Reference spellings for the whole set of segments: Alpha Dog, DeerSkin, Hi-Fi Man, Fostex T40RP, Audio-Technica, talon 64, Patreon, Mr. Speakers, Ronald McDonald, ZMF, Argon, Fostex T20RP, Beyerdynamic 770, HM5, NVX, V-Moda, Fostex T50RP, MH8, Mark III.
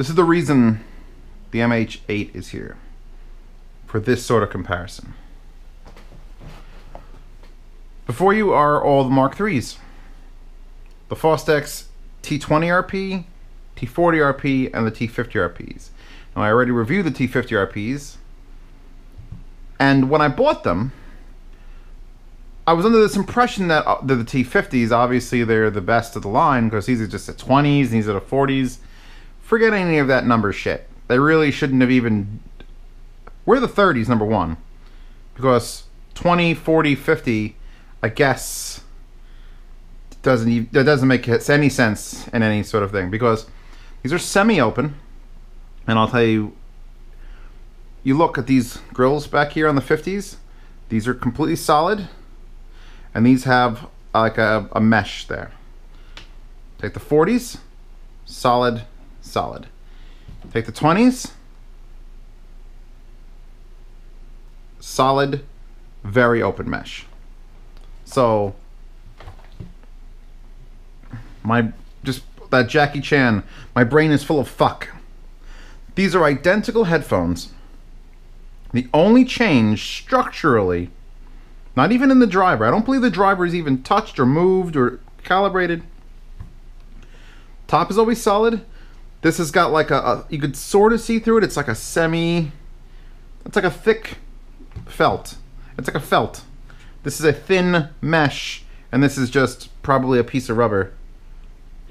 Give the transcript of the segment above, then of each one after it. This is the reason the MH8 is here, for this sort of comparison. Before you are all the Mark III's, the Fostex T20RP, T40RP, and the T50RPs. Now I already reviewed the T50RPs, and when I bought them, I was under this impression that the T50s, obviously they're the best of the line, because these are just the 20s, and these are the 40s. Forget any of that number shit. They really shouldn't have even... We're the 30s, number one. Because 20, 40, 50, I guess, that doesn't make any sense in any sort of thing. Because these are semi-open, and I'll tell you, you look at these grills back here on the 50s, these are completely solid. And these have like a mesh there. Take the 40s, solid, solid. Take the 20s, solid, very open mesh. So, that Jackie Chan, my brain is full of fuck. These are identical headphones. The only change structurally, not even in the driver. I don't believe the driver is even touched or moved or calibrated. Top is always solid. This has got like a you could sort of see through it. It's like a semi, it's like a thick felt. It's like a felt. This is a thin mesh, and this is just probably a piece of rubber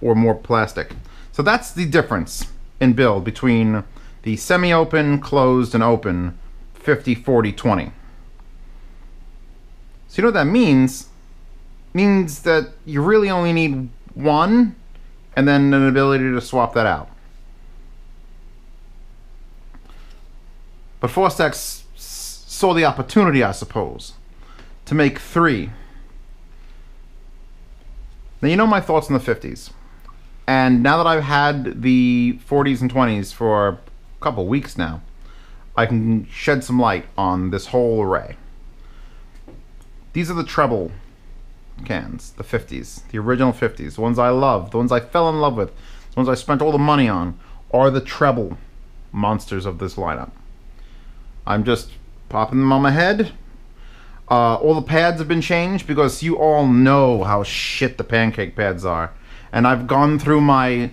or more plastic. So that's the difference in build between the semi-open, closed, and open 50, 40, 20. So you know what that means? It means that you really only need one, and then an ability to swap that out. But Fostex saw the opportunity, I suppose, to make three. Now you know my thoughts on the 50s. And now that I've had the 40s and 20s for a couple weeks now, I can shed some light on this whole array. These are the treble cans, the 50s, the original 50s, the ones I love, the ones I fell in love with, the ones I spent all the money on, are the treble monsters of this lineup. I'm just popping them on my head. All the pads have been changed because you all know how shit the pancake pads are. And I've gone through my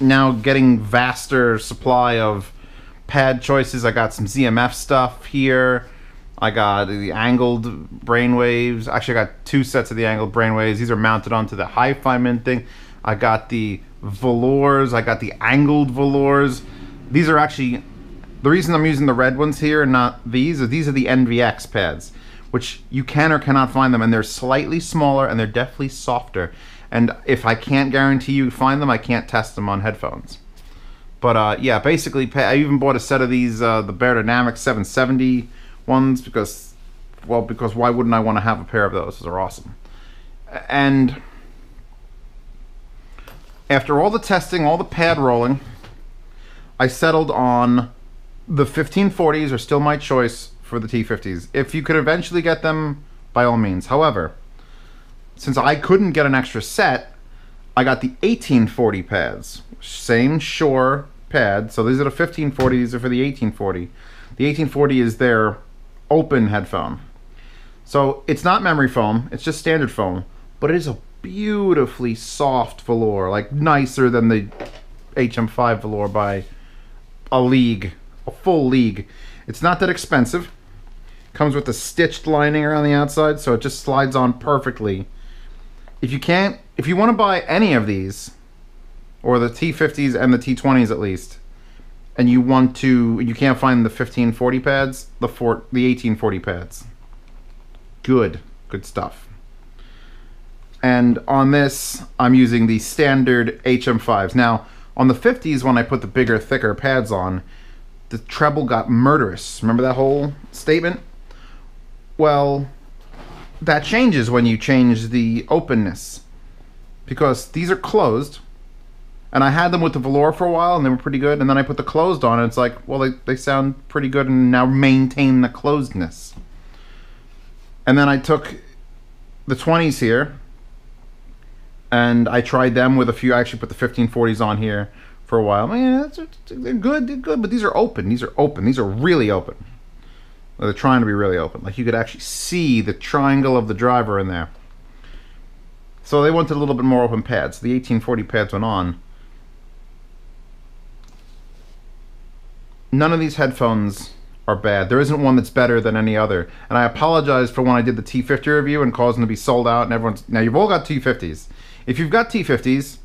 now getting vaster supply of pad choices. I got some ZMF stuff here. I got the angled brainwaves. Actually, I got two sets of the angled brainwaves. These are mounted onto the Hi-Fi Man thing. I got the velours. I got the angled velours. These are actually, the reason I'm using the red ones here and not these are the NVX pads, which you can or cannot find them, and they're slightly smaller and they're definitely softer. And if I can't guarantee you find them, I can't test them on headphones. But yeah, basically, I even bought a set of these, the Beyerdynamic 770. Ones because, well, because why wouldn't I want to have a pair of those? Those are awesome. And after all the testing, all the pad rolling, I settled on the 1540s are still my choice for the T50s. If you could eventually get them, by all means. However, since I couldn't get an extra set, I got the 1840 pads. Same Shore pad. So these are the 1540, these are for the 1840. The 1840 is their open headphone. So it's not memory foam, it's just standard foam, but it is a beautifully soft velour, like nicer than the HM5 velour by a league, a full league. It's not that expensive. Comes with a stitched lining around the outside, so it just slides on perfectly. If you want to buy any of these, or the T50s and the T20s at least, and you can't find the 1540 pads, the 1840 pads. Good stuff. And on this, I'm using the standard HM5s. Now, on the 50s, when I put the bigger, thicker pads on, the treble got murderous. Remember that whole statement? Well, that changes when you change the openness, because these are closed. And I had them with the velour for a while, and they were pretty good, and then I put the closed on, and it's like, well, they sound pretty good and now maintain the closedness. And then I took the 20s here, and I tried them with a few. I actually put the 1540s on here for a while. Man, they're good, but these are open. These are open. These are really open. Well, they're trying to be really open. Like, you could actually see the triangle of the driver in there. So they wanted a little bit more open pads. The 1840 pads went on. None of these headphones are bad. There isn't one that's better than any other. And I apologize for when I did the T50 review and caused them to be sold out and everyone's... Now, you've all got T50s. If you've got T50s,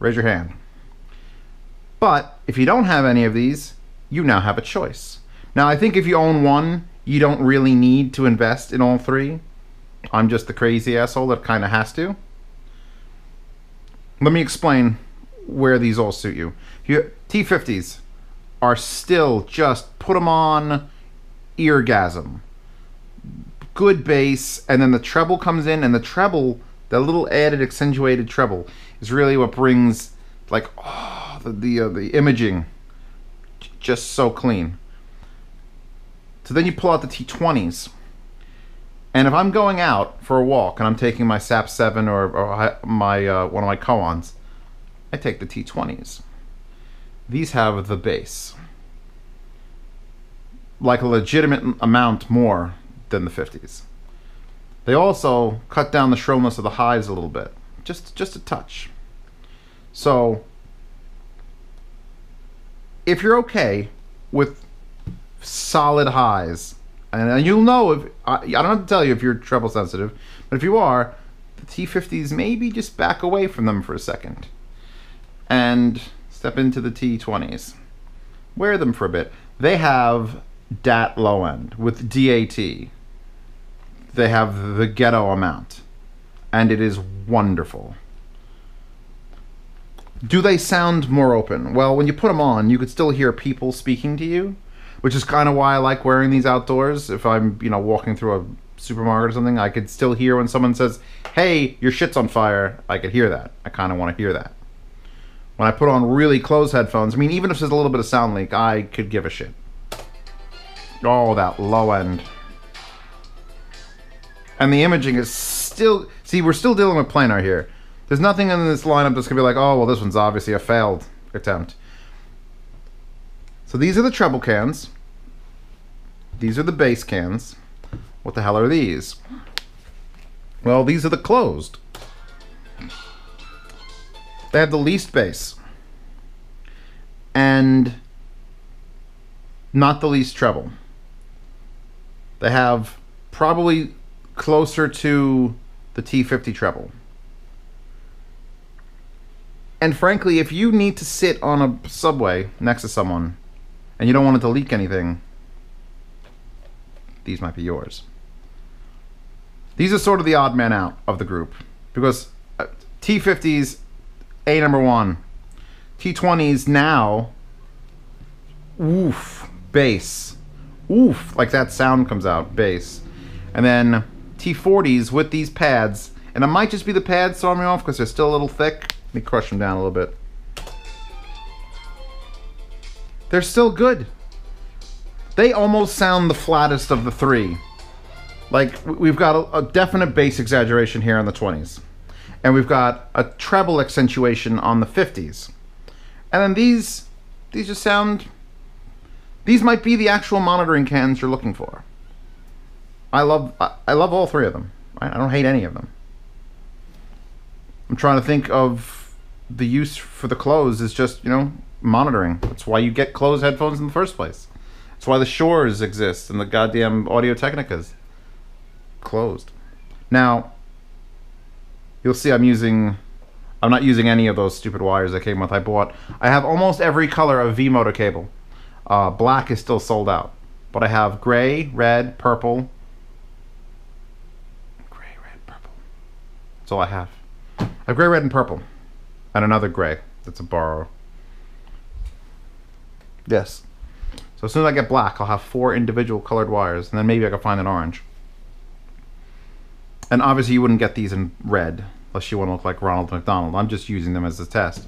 raise your hand. But if you don't have any of these, you now have a choice. Now, I think if you own one, you don't really need to invest in all three. I'm just the crazy asshole that kind of has to. Let me explain where these all suit you. T50s are still just put them on eargasm. Good bass, and then the treble comes in, and the treble, that little added accentuated treble, is really what brings, like, oh, the imaging just so clean. So then you pull out the T20s. And if I'm going out for a walk and I'm taking my SAP 7 or my one of my koans, I take the T20s. These have the bass, like a legitimate amount more than the 50s. They also cut down the shrillness of the highs a little bit, just a touch. So if you're okay with solid highs, and you'll know, if I don't have to tell you if you're treble sensitive, but if you are, the T50s maybe just back away from them for a second and step into the T20s. Wear them for a bit. They have DAT low end with DAT. They have the ghetto amount, and it is wonderful. Do they sound more open? Well, when you put them on, you could still hear people speaking to you, which is kind of why I like wearing these outdoors. If I'm, you know, walking through a supermarket or something, I could still hear when someone says, hey, your shit's on fire. I could hear that. I kind of want to hear that. When I put on really close headphones, I mean, even if there's a little bit of sound leak, I could give a shit. Oh, that low end. And the imaging is still... See, we're still dealing with planar here. There's nothing in this lineup that's going to be like, oh, well, this one's obviously a failed attempt. So these are the treble cans. These are the bass cans. What the hell are these? Well, these are the closed. They have the least bass and not the least treble. They have probably closer to the T50 treble. And frankly, if you need to sit on a subway next to someone and you don't want it to leak anything, these might be yours. These are sort of the odd man out of the group, because T50s, A number one. T20s now, oof, bass. Oof, like that sound comes out, bass. And then T40s with these pads, and it might just be the pads throwing me off because they're still a little thick. Let me crush them down a little bit. They're still good. They almost sound the flattest of the three. Like, we've got a definite bass exaggeration here on the 20s. And we've got a treble accentuation on the 50s. And then these just sound... These might be the actual monitoring cans you're looking for. I love all three of them. I don't hate any of them. I'm trying to think of the use for the clothes is just, you know, monitoring. That's why you get closed headphones in the first place. That's why the Shores exist and the goddamn Audio-Technicas. Closed. Now, you'll see I'm not using any of those stupid wires I came with. I have almost every color of V-Moda cable. Black is still sold out. But I have gray, red, purple. Gray, red, purple. That's all I have. I have gray, red, and purple. And another gray. That's a borrow. Yes. So as soon as I get black, I'll have 4 individual colored wires, and then maybe I can find an orange. And obviously you wouldn't get these in red, unless you want to look like Ronald McDonald. I'm just using them as a test.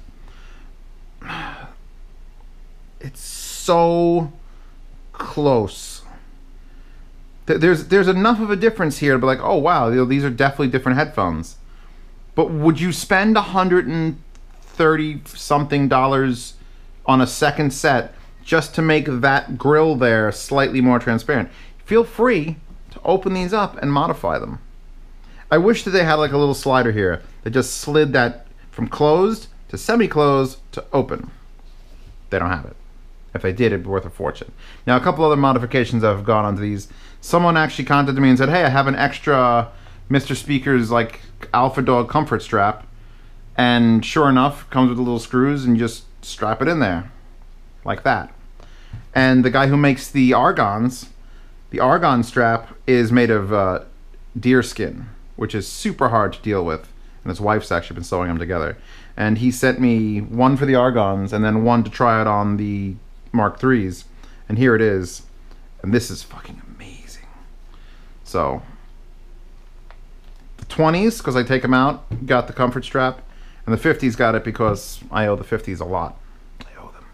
It's so close. There's enough of a difference here to be like, oh wow, you know, these are definitely different headphones. But would you spend $130 something on a second set just to make that grill there slightly more transparent. Feel free to open these up and modify them. I wish that they had like a little slider here that just slid that from closed to semi-closed to open. They don't have it. If they did, it'd be worth a fortune. Now, a couple other modifications that have gone onto these. Someone actually contacted me and said, hey, I have an extra Mr. Speakers like Alpha Dog comfort strap. And sure enough, comes with the little screws and you just strap it in there. Like that. And the guy who makes the Argons, the Argon strap is made of deer skin, which is super hard to deal with. And his wife's actually been sewing them together. And he sent me one for the Argons and then one to try it on the Mark III's. And here it is. And this is fucking amazing. So, the 20s, because I take them out, got the comfort strap. And the 50s got it because I owe the 50s a lot. I owe them.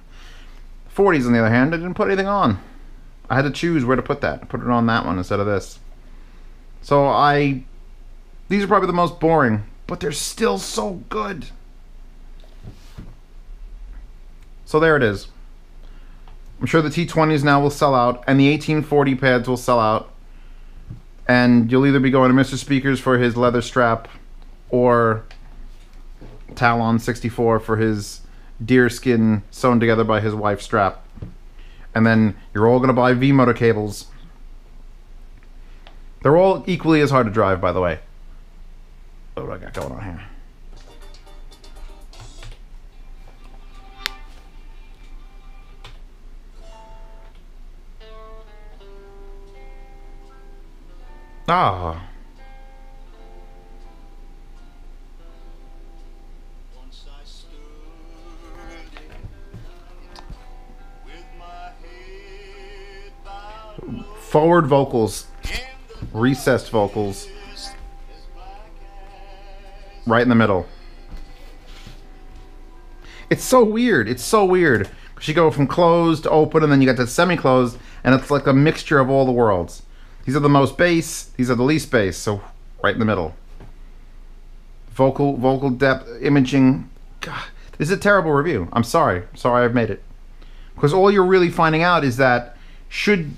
The 40s, on the other hand, I didn't put anything on. I had to choose where to put that. I put it on that one instead of this. So these are probably the most boring, but they're still so good. So there it is. I'm sure the T20s now will sell out, and the 1840 pads will sell out. And you'll either be going to Mr. Speakers for his leather strap, or Talon 64 for his deer skin sewn together by his wife's strap. And then you're all going to buy V-Moda cables. They're all equally as hard to drive, by the way. What do I got going on here? Ah. Forward vocals, recessed vocals, right in the middle. It's so weird. It's so weird. You go from closed to open, and then you got that semi-closed, and it's like a mixture of all the worlds. These are the most bass. These are the least bass. So right in the middle. Vocal depth, imaging. God, this is a terrible review. I'm sorry. Sorry I've made it. Because all you're really finding out is that should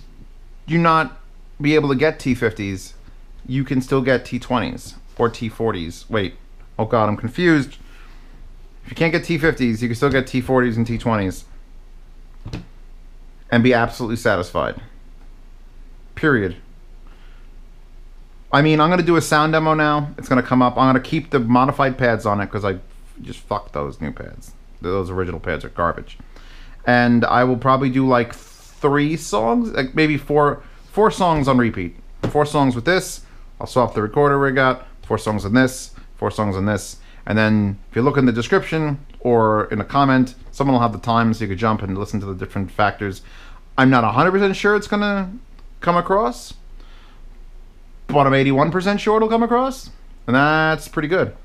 you not be able to get T50s, you can still get T20s or T40s. Wait, oh god, I'm confused. If you can't get T50s, you can still get T40s and T20s and be absolutely satisfied. Period. I mean, I'm going to do a sound demo now. It's going to come up. I'm going to keep the modified pads on it because I just fucked those new pads. Those original pads are garbage. And I will probably do like 3 songs, like maybe 4 songs on repeat. 4 songs with this, I'll swap the recorder rig out, 4 songs on this, 4 songs on this, and then if you look in the description or in a comment, someone will have the time so you could jump and listen to the different factors. I'm not 100% sure it's gonna come across, but I'm 81% sure it'll come across, and that's pretty good.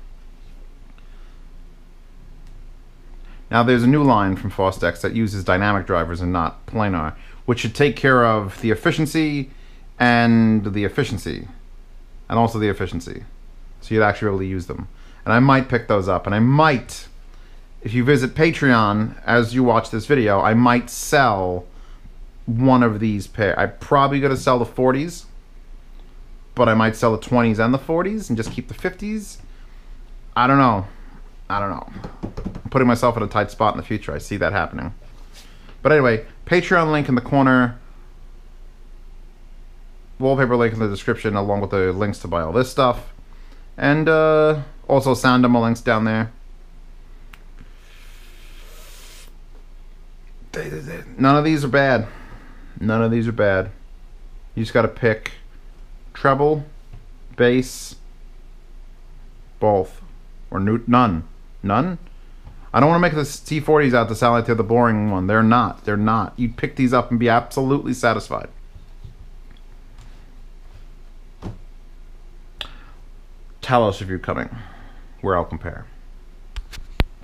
Now there's a new line from Fostex that uses dynamic drivers and not planar, which should take care of the efficiency, and also the efficiency. So you'd actually be able to use them. And I might pick those up, and I might, if you visit Patreon as you watch this video, I might sell one of these pair. I'm probably gonna sell the 40s, but I might sell the 20s and the 40s and just keep the 50s. I don't know. I don't know. I'm putting myself in a tight spot in the future. I see that happening. But anyway, Patreon link in the corner, wallpaper link in the description, along with the links to buy all this stuff, and also sound demo links down there. None of these are bad. None of these are bad. You just got to pick treble, bass, both. Or none. None? I don't want to make the T40s out to sound like they're the boring one. They're not. They're not. You'd pick these up and be absolutely satisfied. Talos review coming, where I'll compare.